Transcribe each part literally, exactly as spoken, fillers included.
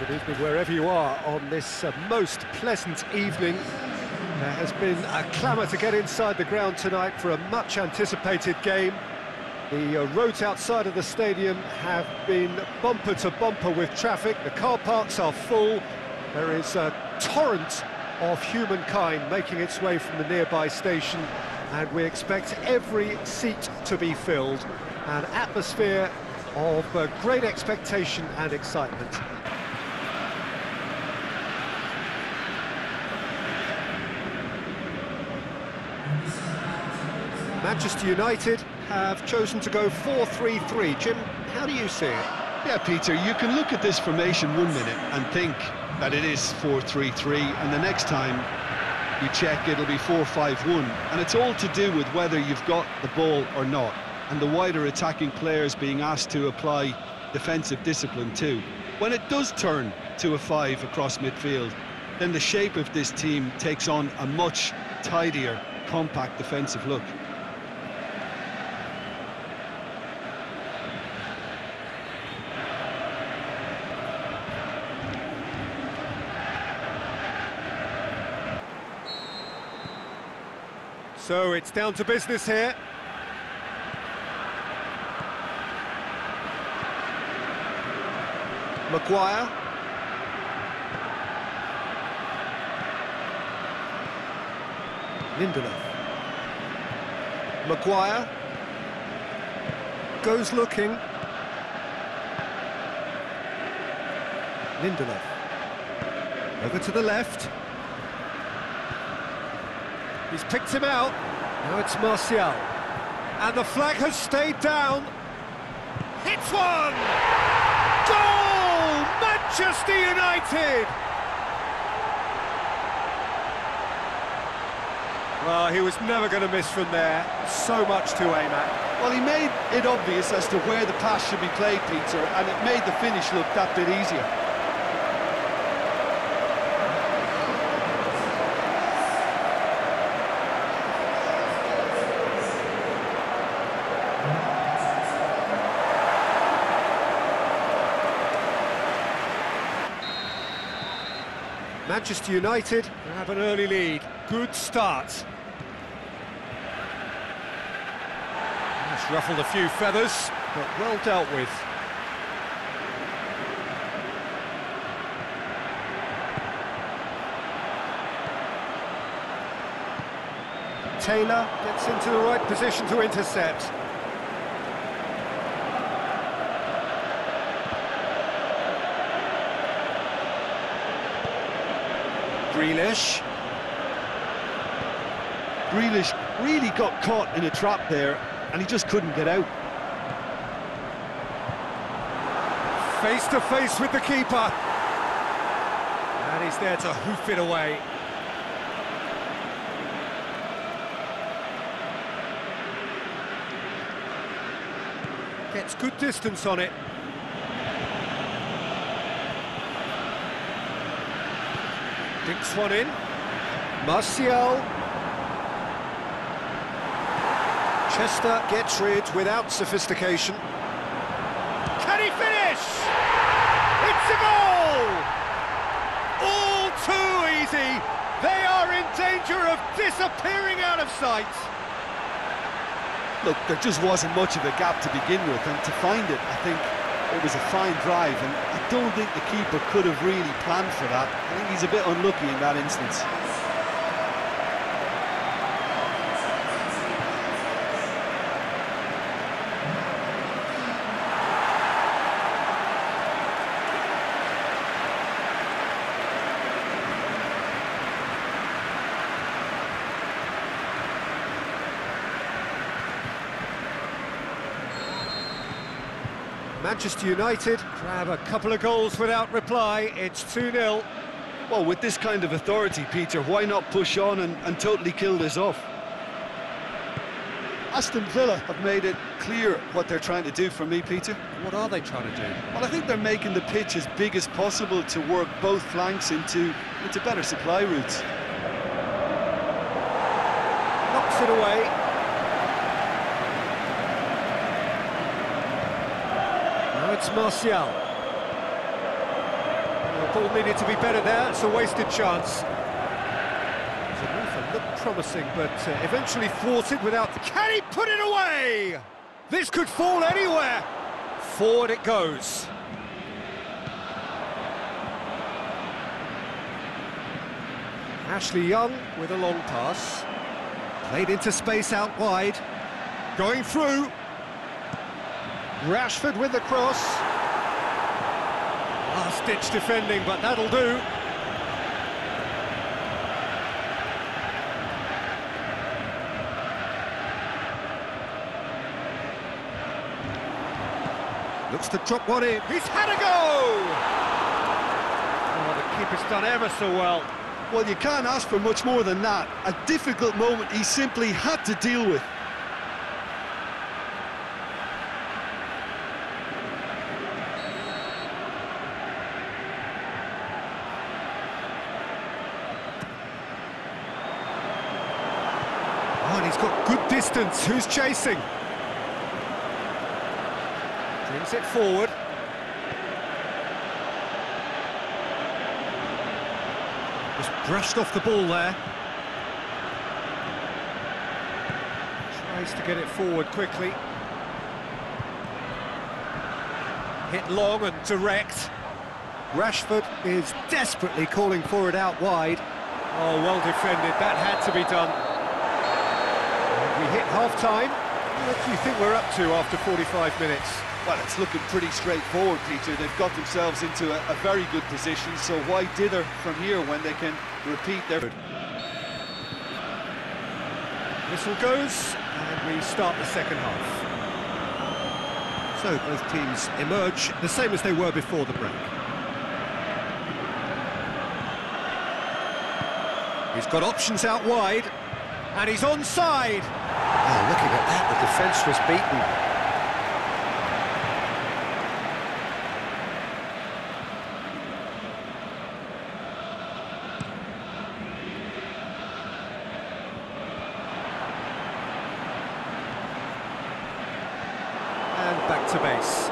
Good evening, wherever you are on this uh, most pleasant evening. There has been a clamour to get inside the ground tonight for a much-anticipated game. The uh, roads outside of the stadium have been bumper to bumper with traffic. The car parks are full. There is a torrent of humankind making its way from the nearby station, and we expect every seat to be filled. An atmosphere of uh, great expectation and excitement. Manchester United have chosen to go four three three. Jim, how do you see it? Yeah, Peter, you can look at this formation one minute and think that it is four three three, and the next time you check it'll be four five one, and it's all to do with whether you've got the ball or not, and the wider attacking players being asked to apply defensive discipline too. When it does turn to a five across midfield, then the shape of this team takes on a much tidier, compact defensive look. So it's down to business here. Maguire. Lindelof. Maguire. Goes looking. Lindelof. Over to the left. He's picked him out. Now it's Martial. And the flag has stayed down. Hits one! Goal! Manchester United! Well, he was never going to miss from there. So much to aim at. Well, he made it obvious as to where the pass should be played, Peter, and it made the finish look that bit easier. Manchester United have an early lead. Good start. That's ruffled a few feathers, but well dealt with. Taylor gets into the right position to intercept. Grealish. Grealish really got caught in a trap there, and he just couldn't get out. Face to face with the keeper. And he's there to hoof it away. Gets good distance on it. Dinks one in. Martial. Chester gets rid without sophistication. Can he finish? It's a goal! All too easy. They are in danger of disappearing out of sight. Look, there just wasn't much of a gap to begin with, and to find it, I think, it was a fine drive, and I don't think the keeper could have really planned for that. I think he's a bit unlucky in that instance. Manchester United grab a couple of goals without reply. It's two nil. Well, with this kind of authority, Peter, why not push on and, and totally kill this off? Aston Villa have made it clear what they're trying to do for me, Peter. What are they trying to do? Well, I think they're making the pitch as big as possible to work both flanks into, into better supply routes. Knocks it away. It's Martial. Liverpool needed to be better there. It's a wasted chance. It looked promising, but uh, eventually thwarted without... Can he put it away? This could fall anywhere. Forward it goes. Ashley Young with a long pass. Played into space out wide. Going through. Rashford with the cross. Last-ditch defending, but that'll do. Looks to drop one in. He's had a go! Oh, the keeper's done ever so well. Well, you can't ask for much more than that. A difficult moment he simply had to deal with. Oh, and he's got good distance. Who's chasing? Brings it forward. Just brushed off the ball there. Tries to get it forward quickly. Hit long and direct. Rashford is desperately calling for it out wide. Oh, well defended. That had to be done. And we hit half-time. What do you think we're up to after forty-five minutes? Well, it's looking pretty straightforward, Peter. They've got themselves into a, a very good position, so why dither from here when they can repeat their... Whistle goes, and we start the second half. So, both teams emerge the same as they were before the break. He's got options out wide, and he's onside! Oh, looking at that, the defence was beaten. Back to base.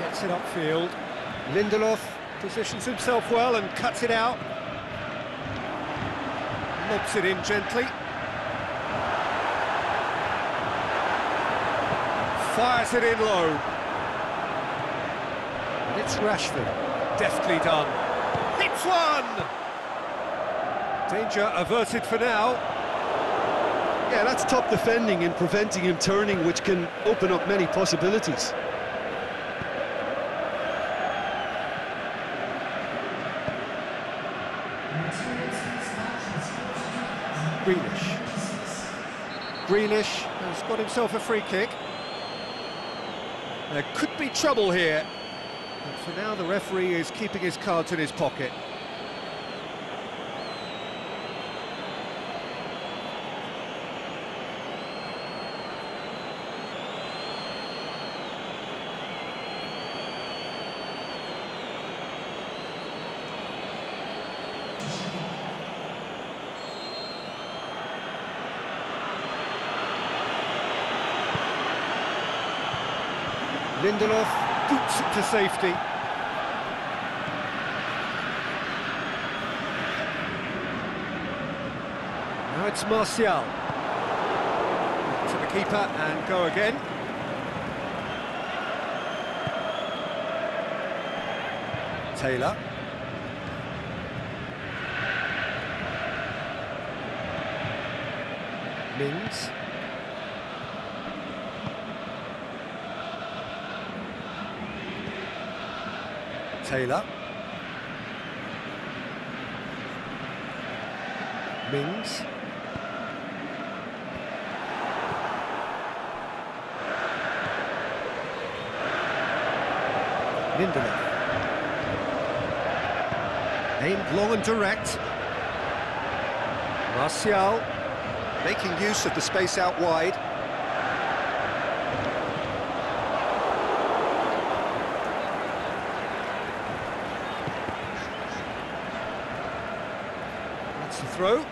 Gets it upfield. Lindelof positions himself well and cuts it out. Lobs it in gently. Fires it in low. And it's Rashford. Deftly done. Hits one! Danger averted for now. Yeah, that's top defending and preventing him turning, which can open up many possibilities. Grealish. Grealish has got himself a free kick. There could be trouble here. But for now, the referee is keeping his cards in his pocket. Lindelof boots it to safety. Now it's Martial. To the keeper and go again. Taylor. Mings. Taylor. Mings. Lindelof. Aimed long and direct. Martial. Making use of the space out wide. Throw. Well,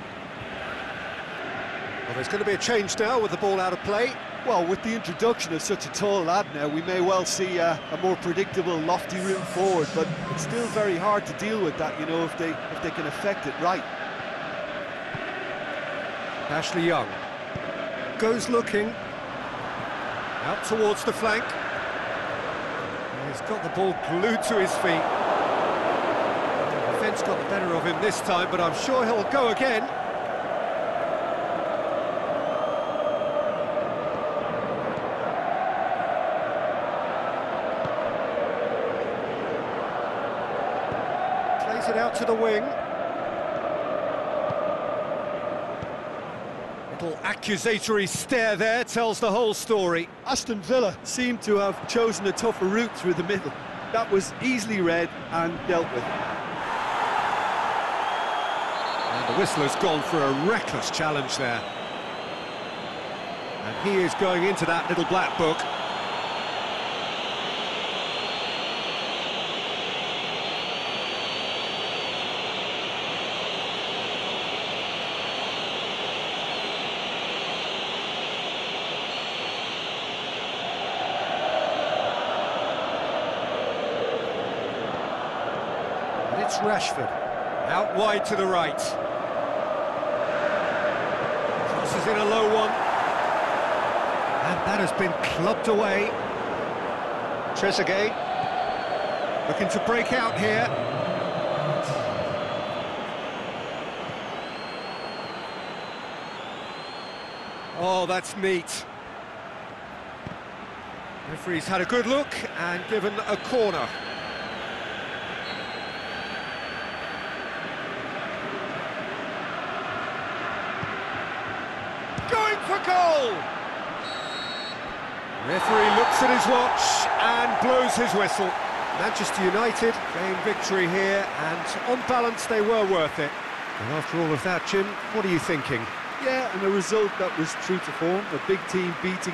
there's going to be a change now with the ball out of play. Well, with the introduction of such a tall lad now, we may well see a, a more predictable, lofty route forward, but it's still very hard to deal with that, you know, if they if they can affect it right. Ashley Young goes looking out towards the flank. He's got the ball glued to his feet. The defence got the better of him this time, but I'm sure he'll go again. It out to the wing. Little accusatory stare there tells the whole story. Aston Villa seemed to have chosen a tougher route through the middle. That was easily read and dealt with. And the whistler's gone for a reckless challenge there. And he is going into that little black book. It's Rashford, out wide to the right. Crosses in a low one. And that has been clubbed away. Trézéguet looking to break out here. Oh, that's neat. Referee's had a good look and given a corner. For goal! Referee looks at his watch and blows his whistle. Manchester United gained victory here, and on balance they were worth it. And after all of that, Jim, what are you thinking? Yeah, and a result that was true to form, a big team beating a